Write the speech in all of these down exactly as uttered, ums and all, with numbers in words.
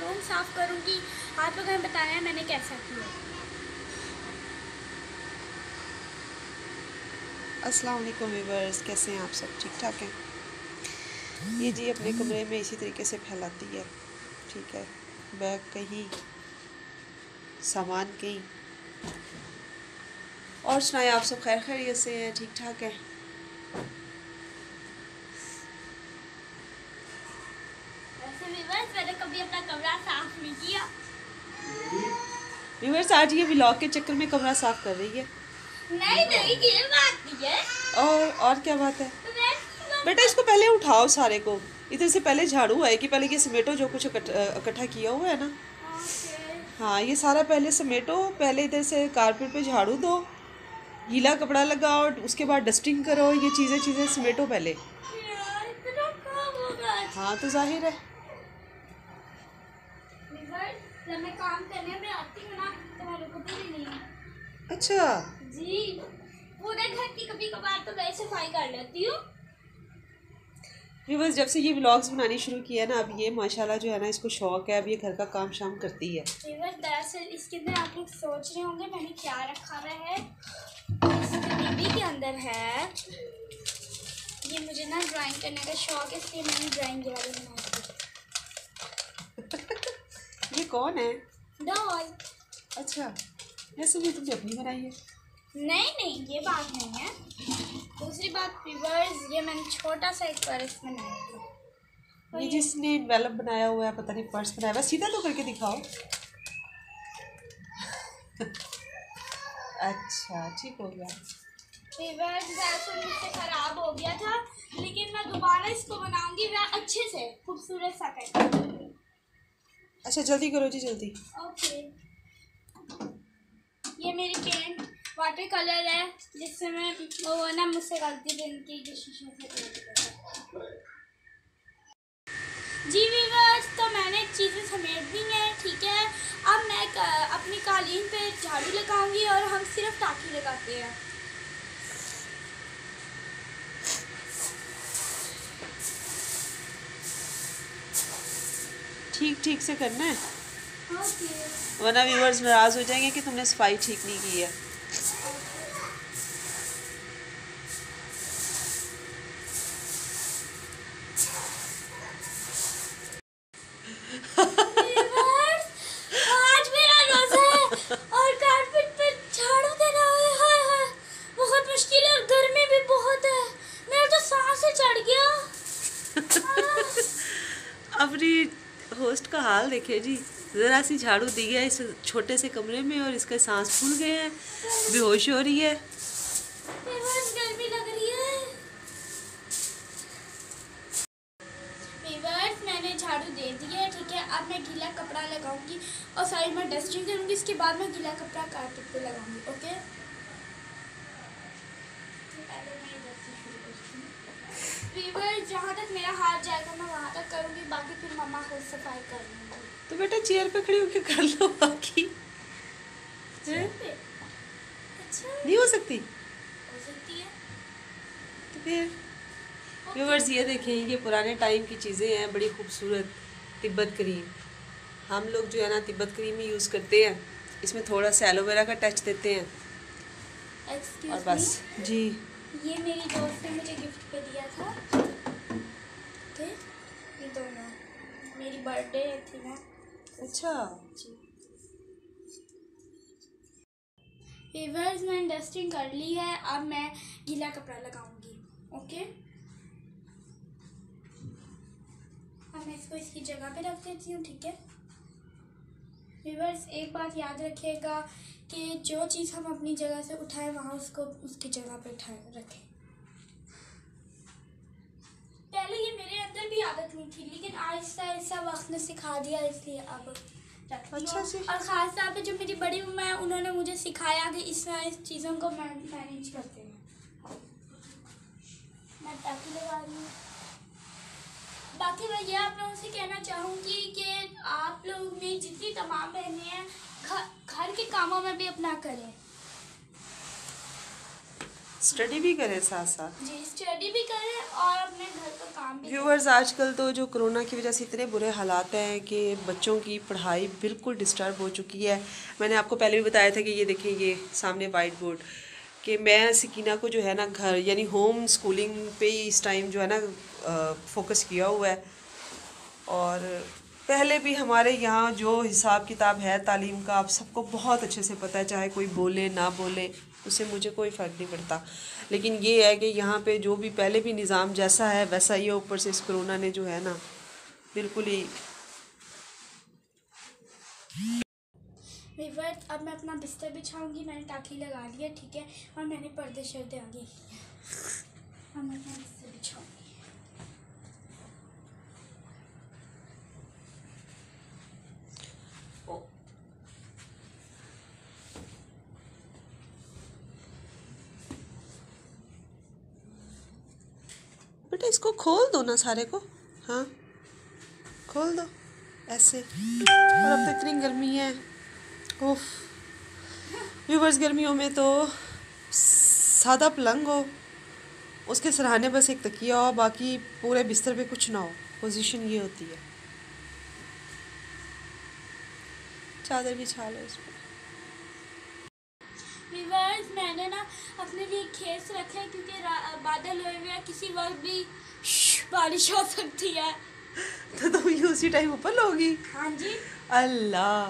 Room साफ करूँगी। आप लोगों ने बताया मैंने कैसा किया। अस्सलाम वालेकुम व्यूअर्स, कैसे हैं आप सब? ठीक ठाक हैं? ये जी अपने कमरे में इसी तरीके से फैलाती है, ठीक है। बैग कहीं, सामान कहीं। और सुनाए आप सब खैर खैरियत से हैं? ठीक ठाक हैं? कभी अपना कमरा साफ नहीं किया व्यूअर्स। आज ये व्लॉग के चक्कर में कमरा साफ कर रही है। नहीं नहीं, ये बात नहीं है। और और क्या बात है बेटा? इसको पहले उठाओ सारे को इधर से, पहले झाड़ू है कि पहले ये समेटो जो कुछ इकट्ठा किया हुआ है ना। हाँ, ये सारा पहले समेटो, पहले इधर से कारपेट पे झाड़ू दो, गीला कपड़ा लगाओ, उसके बाद डस्टिंग करो, ये चीज़ें चीज़ें समेटो पहले। हाँ तो जाहिर है जब मैं काम करने में आती हूँ ना तुम्हारे को भी नहीं है। अच्छा जी, पूरे घर की कभी कभार तो मैं सफाई कर लेती हूँ। बस जब से ये व्लॉग्स बनानी शुरू किया है ना, अब ये माशाल्लाह जो है ना इसको शौक है, अब ये घर का काम शाम करती है। दरअसल इसके अंदर आप लोग सोच रहे होंगे मैंने क्या रखा हुआ है। इसके बेबी के अंदर है, ये मुझे ना ड्राइंग करने का शौक है, इसलिए मैंने ड्राइंग गैलरी बनाई। ये कौन है? डॉल। अच्छा, ऐसे भी तुमने अपनी बनाई है? नहीं नहीं, ये बात नहीं है। दूसरी बात व्यूअर्स, ये मैंने छोटा सा एक पर्स बनाया था। ये जिसने एनवेलप बनाया हुआ है, पता नहीं पर्स बनाया हुआ, सीधा तो करके दिखाओ। अच्छा ठीक हो गया व्यूअर्स, ऐसा मुझसे ख़राब हो गया था, लेकिन मैं दोबारा इसको बनाऊंगी वह अच्छे से खूबसूरत सा करके। अच्छा जल्दी करो जी, जल्दी। ओके, ये मेरी पेंट वाटर कलर है, जिससे मैं वो ना मुझसे गलती बनती है जी व्यूअर्स। तो मैंने चीज़ें समेट दी हैं, ठीक है। अब मैं अपनी कालीन पे झाड़ू लगाऊंगी और हम सिर्फ टाकी लगाते हैं। ठीक ठीक से करना है, वरना व्यूअर्स नाराज हो जाएंगे कि तुमने सफाई ठीक नहीं की है। होस्ट का हाल देखिए जी, ज़रा सी झाड़ू दी है इस छोटे से कमरे में और इसके सांस फूल गए हैं, बेहोश हो रही है। गर्मी लग रही है। मैंने झाड़ू दे दी है, ठीक है। अब मैं गीला कपड़ा लगाऊंगी और सारी मैं डस्टिंग करूंगी, इसके बाद मैं गीला कपड़ा कारपेट पे लगाऊंगी। ओके, जहाँ तक मेरा हाथ जाएगा मैं वहाँ तक करूँगी, बाकी फिर मम्मा खुद सफाई कर लेंगी। तो बेटा चेयर पे खड़ी होकर कर लो बाकी। अच्छा नहीं हो सकती? हो सकती है। तो फिर व्यूअर्स ये देखें, ये पुराने टाइम की चीज़ें हैं, बड़ी खूबसूरत तिब्बत क्रीम। हम लोग जो है ना तिब्बत क्रीम ही यूज़ करते हैं, इसमें थोड़ा सा एलोवेरा का टच देते हैं और बस जी। ये मेरी दोस्त ने मुझे गिफ्ट पे दिया था, ठीक है। ये दोनों मेरी बर्थडे थी ना। अच्छा जी व्यूअर्स, मैंने डस्टिंग कर ली है, अब मैं गीला कपड़ा लगाऊंगी। ओके, अब मैं इसको इसकी जगह पे रख देती हूँ, ठीक है। व्यूअर्स एक बात याद रखिएगा कि जो चीज़ हम अपनी जगह से उठाएं वहाँ उसको उसकी जगह पे उठाएं रखें। पहले ये मेरे अंदर भी आदत नहीं थी, लेकिन आहिस्ता आहिस्ता वक्त ने सिखा दिया, इसलिए अब रखती हूँ। अच्छा, और ख़ास तौर पे जो मेरी बड़ी उम्मा है, उन्होंने मुझे सिखाया कि इस इस चीज़ों को मैनेज करते हैं। मैं टाकी लगा रही हूँ। बाकी मैं ये आप लोगों से कहना चाहूँगी कि आप लोग ने जितनी तमाम बहनें हैं, घर के कामों में भी अपना करें। स्टडी भी करें साथ साथ जी, स्टडी भी करें और अपने घर का काम भी। व्यूअर्स, आजकल तो जो कोरोना की वजह से इतने बुरे हालात हैं कि बच्चों की पढ़ाई बिल्कुल डिस्टर्ब हो चुकी है। मैंने आपको पहले भी बताया था कि ये देखें, ये सामने वाइट बोर्ड कि मैं सकीना को जो है ना घर यानी होम स्कूलिंग पे इस टाइम जो है ना फोकस किया हुआ है। और पहले भी हमारे यहाँ जो हिसाब किताब है तालीम का, आप सबको बहुत अच्छे से पता है, चाहे कोई बोले ना बोले उससे मुझे कोई फ़र्क नहीं पड़ता। लेकिन ये है कि यहाँ पे जो भी पहले भी निज़ाम जैसा है वैसा ही है, ऊपर से इस कोरोना ने जो है ना बिल्कुल ही। व्यूअर्स, अब मैं अपना बिस्तर बिछाऊंगी, मैंने टाकी लगा लिया, ठीक है, और मैंने पर्दे शर्दे आगे अब मैं अपना बिस्तर बिछाऊंगी। बेटा इसको खोल दो ना सारे को, हाँ खोल दो ऐसे। और अब तो इतनी गर्मी है, ओफ। व्यूवर्स, गर्मियों में तो सादा पलंग हो, उसके सराहने बस एक तकिया हो, बाकी पूरे बिस्तर पे कुछ ना हो, पोजीशन ये होती है। चादर बिछा लो इसमें। व्यूअर्स, मैंने ना अपने लिए खेस रखे क्योंकि बादल हुए हुए किसी वक्त भी बारिश हो सकती है। तो तुम तो ये उसी टाइम ऊपर लोगी? हाँ जी। अल्लाह,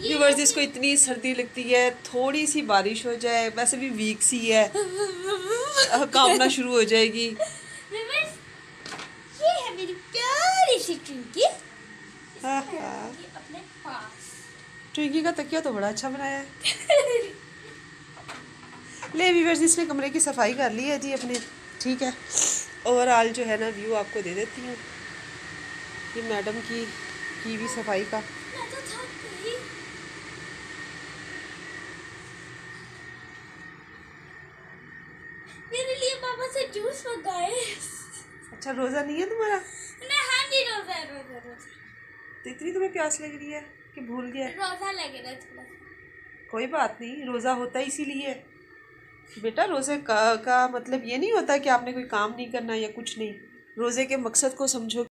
व्यूअर्स, इसको इतनी सर्दी लगती है, थोड़ी सी बारिश हो जाए, वैसे भी वीक सी है, कामना शुरू हो जाएगी। व्यूअर्स, ये है मेरी प्यारी सी ट्विंकी। हाँ हाँ, अपने पास ट्विंकी का तकिया तो बड़ा अच्छा बनाया है। ले व्यूअर्स, इसने कमरे की सफाई कर ली है जी अपने, ठीक है। ओवरऑल जो है ना व्यू आपको दे देती हूँ, ये मैडम की की भी सफाई का। मैं तो थक गई। मेरे लिए पापा से जूस मंगाए। अच्छा, रोज़ा नहीं है तुम्हारा? नहीं, हाँ जी, रोज़ा है, रोज़ा रोज़ा। तो इतनी तुम्हें प्यास लग रही है कि भूल गया? रोज़ा लग रहा है थोड़ा। कोई बात नहीं, रोज़ा होता है इसीलिए बेटा। रोज़े का, का मतलब ये नहीं होता कि आपने कोई काम नहीं करना या कुछ नहीं, रोज़े के मकसद को समझो।